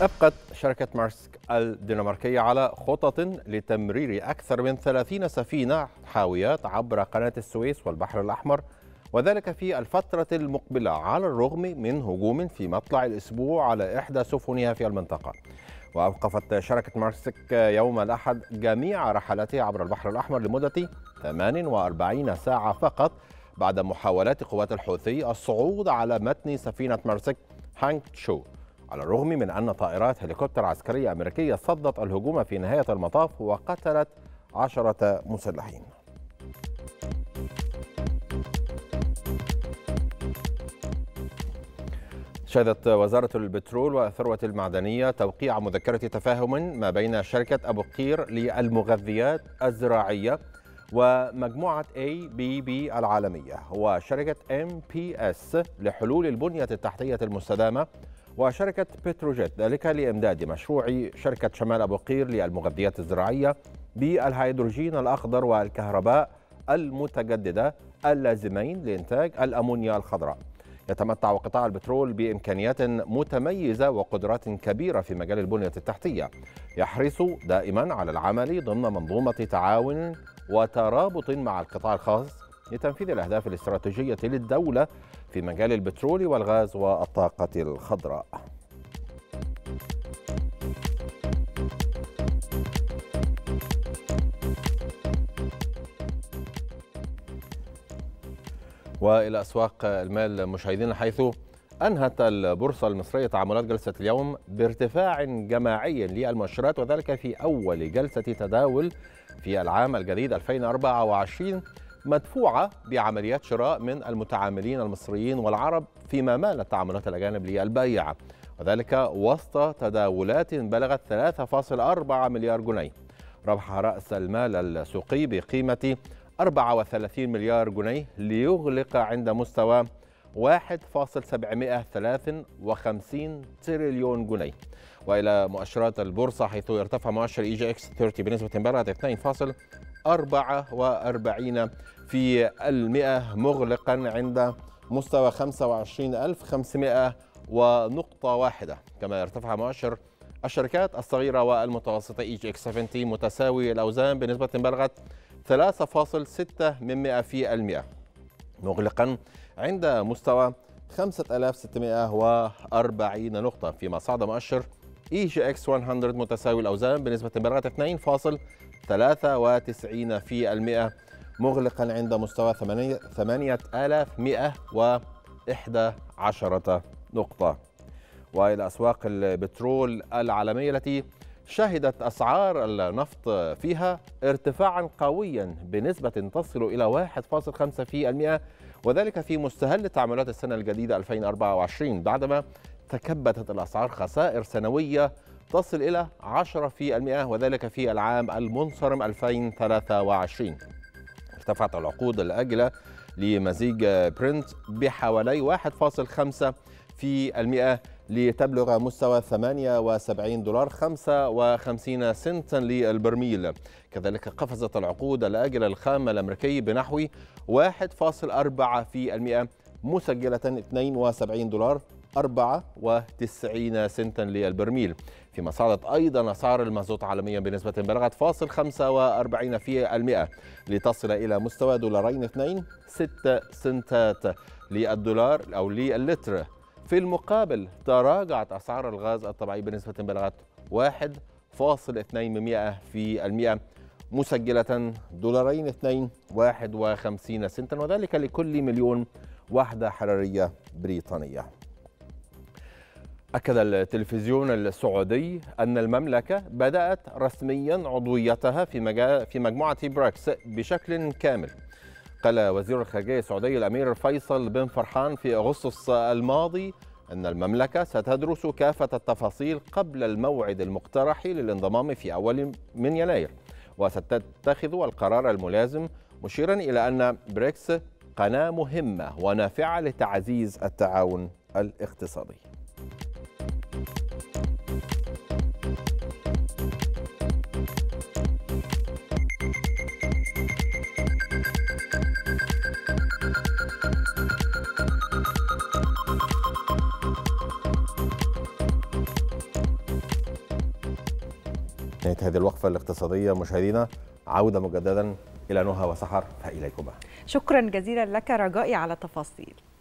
أبقت شركة مارسك الدنماركية على خطط لتمرير أكثر من 30 سفينة حاويات عبر قناة السويس والبحر الأحمر، وذلك في الفترة المقبلة على الرغم من هجوم في مطلع الأسبوع على إحدى سفنها في المنطقة. وأوقفت شركة مارسك يوم الأحد جميع رحلاتها عبر البحر الأحمر لمدة 48 ساعة فقط بعد محاولات قوات الحوثي الصعود على متن سفينة مارسك هانكتشو، على الرغم من أن طائرات هليكوبتر عسكرية أمريكية صدت الهجوم في نهاية المطاف وقتلت 10 مسلحين. شهدت وزارة البترول والثروة المعدنية توقيع مذكرة تفاهم ما بين شركة أبو قير للمغذيات الزراعية ومجموعة اي بي بي العالمية وشركة ام بي اس لحلول البنية التحتية المستدامة وشركة بتروجيت، ذلك لإمداد مشروع شركة شمال أبو قير للمغذيات الزراعية بالهيدروجين الأخضر والكهرباء المتجددة اللازمين لإنتاج الأمونيا الخضراء. يتمتع قطاع البترول بإمكانيات متميزة وقدرات كبيرة في مجال البنية التحتية، يحرص دائما على العمل ضمن منظومة تعاون وترابط مع القطاع الخاص لتنفيذ الأهداف الاستراتيجية للدولة في مجال البترول والغاز والطاقة الخضراء. وإلى أسواق المال مشاهدينا، حيث أنهت البورصة المصرية تعاملات جلسة اليوم بارتفاع جماعي للمؤشرات، وذلك في أول جلسة تداول في العام الجديد 2024 مدفوعة بعمليات شراء من المتعاملين المصريين والعرب، فيما مالت تعاملات الأجانب للبيع، وذلك وسط تداولات بلغت 3.4 مليار جنيه. ربح رأس المال السوقي بقيمة 34 مليار جنيه ليغلق عند مستوى 1.753 تريليون جنيه. وإلى مؤشرات البورصة، حيث ارتفع مؤشر اي جي اكس 30 بنسبة بلغت 2.44% مغلقا عند مستوى 25,500.1 نقطة. كما ارتفع مؤشر الشركات الصغيرة والمتوسطة اي جي اكس 70 متساوي الأوزان بنسبة بلغت 3.6% مغلقا عند مستوى 5,640 نقطة، فيما صعد مؤشر اي جي اكس 100 متساوي الأوزان بنسبة بلغت 2.93% مغلقا عند مستوى 8,111 نقطة. وإلى أسواق البترول العالمية، التي شهدت أسعار النفط فيها ارتفاعا قويا بنسبة تصل إلى 1.5%، وذلك في مستهل تعاملات السنة الجديدة 2024، بعدما تكبدت الأسعار خسائر سنوية تصل إلى 10%، وذلك في العام المنصرم 2023. ارتفعت العقود الآجلة لمزيج برنت بحوالي 1.5% لتبلغ مستوى $78.55 للبرميل. كذلك قفزت العقود الآجلة الخام الأمريكي بنحو 1.4% مسجلة $72.94 للبرميل، فيما صعدت أيضا أسعار المازوت عالميا بنسبة بلغت 0.45% لتصل إلى مستوى $2.06 للدولار أو للتر. في المقابل تراجعت أسعار الغاز الطبيعي بنسبة بلغت 1.2% مسجلة $2.51، وذلك لكل مليون وحدة حرارية بريطانية. أكد التلفزيون السعودي أن المملكة بدأت رسميا عضويتها في مجموعة بريكس بشكل كامل. قال وزير الخارجية السعودي الأمير فيصل بن فرحان في أغسطس الماضي أن المملكة ستدرس كافة التفاصيل قبل الموعد المقترح للانضمام في أول من يناير، وستتخذ القرار الملازم، مشيرا إلى أن بريكس قناة مهمة ونافعة لتعزيز التعاون الاقتصادي. نهاية هذه الوقفة الاقتصادية مشاهدينا، عودة مجددا إلى نهى وسحر فإليكما. شكرا جزيلا لك رجائي على التفاصيل.